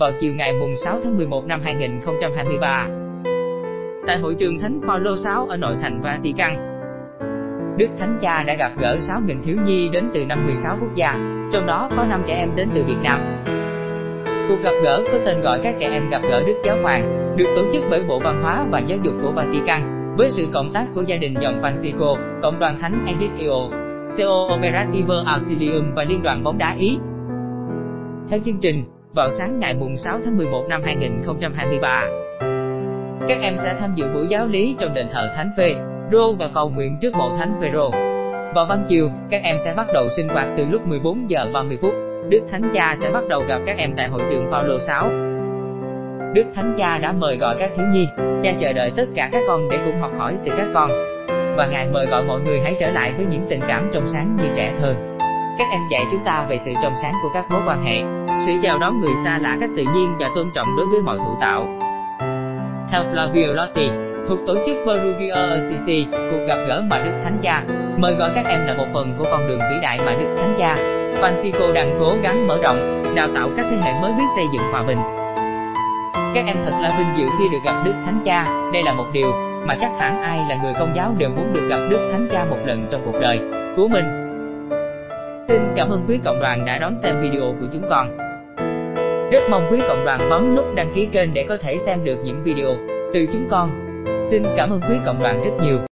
vào chiều ngày 6 tháng 11 năm 2023 tại hội trường Thánh Paolo VI ở nội thành Vatican. Đức Thánh Cha đã gặp gỡ 6.000 thiếu nhi đến từ 56 quốc gia, trong đó có 5 trẻ em đến từ Việt Nam. Cuộc gặp gỡ có tên gọi các trẻ em gặp gỡ Đức Giáo Hoàng, được tổ chức bởi Bộ Văn hóa và Giáo dục của Vatican, với sự cộng tác của gia đình dòng Francisco, Cộng đoàn Thánh Egidio, Co-Operativa Auxilium và Liên đoàn bóng đá Ý. Theo chương trình, vào sáng ngày 6 tháng 11 năm 2023, các em sẽ tham dự buổi giáo lý trong đền thờ Thánh Phêrô và cầu nguyện trước mộ Thánh Phêrô. Vào ban chiều, các em sẽ bắt đầu sinh hoạt từ lúc 14 giờ 30 phút. Đức Thánh Cha sẽ bắt đầu gặp các em tại hội trường Paolo VI. Đức Thánh Cha đã mời gọi các thiếu nhi, cha chờ đợi tất cả các con để cùng học hỏi từ các con. Và Ngài mời gọi mọi người hãy trở lại với những tình cảm trong sáng như trẻ thơ. Các em dạy chúng ta về sự trong sáng của các mối quan hệ, sự chào đón người ta là cách tự nhiên và tôn trọng đối với mọi thủ tạo. Theo Flavio Lotti, thuộc tổ chức Perugia-Acc, cuộc gặp gỡ mà Đức Thánh Cha mời gọi các em là một phần của con đường vĩ đại mà Đức Thánh Cha Francisco đang cố gắng mở rộng, đào tạo các thế hệ mới biết xây dựng hòa bình. Các em thật là vinh dự khi được gặp Đức Thánh Cha, đây là một điều mà chắc hẳn ai là người Công giáo đều muốn được gặp Đức Thánh Cha một lần trong cuộc đời của mình. Xin cảm ơn quý cộng đoàn đã đón xem video của chúng con. Rất mong quý cộng đoàn bấm nút đăng ký kênh để có thể xem được những video từ chúng con. Xin cảm ơn quý cộng đoàn rất nhiều.